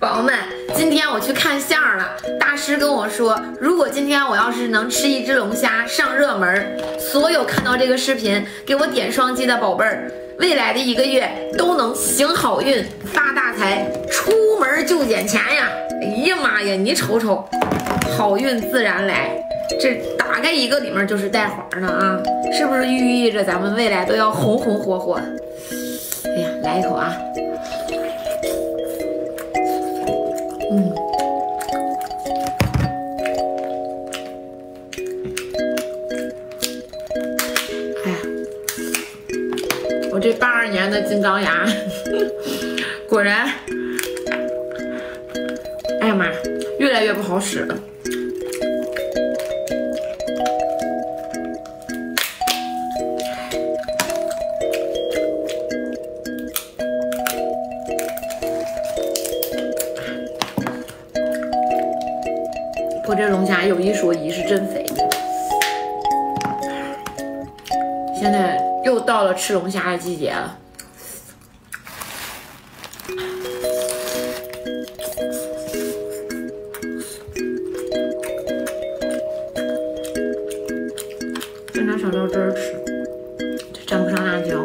宝宝们，今天我去看相了，大师跟我说，如果今天我要是能吃一只龙虾上热门，所有看到这个视频给我点双击的宝贝儿，未来的一个月都能行好运、发大财，出门就捡钱呀！哎呀妈呀，你瞅瞅，好运自然来。 这打开一个，里面就是带花呢啊，是不是寓意着咱们未来都要红红火火？哎呀，来一口啊！哎呀，我这82年的金刚牙，果然，哎呀妈，越来越不好使了。 我这龙虾有一说一，是真肥。现在又到了吃龙虾的季节了。再拿小料汁吃，这沾不上辣椒。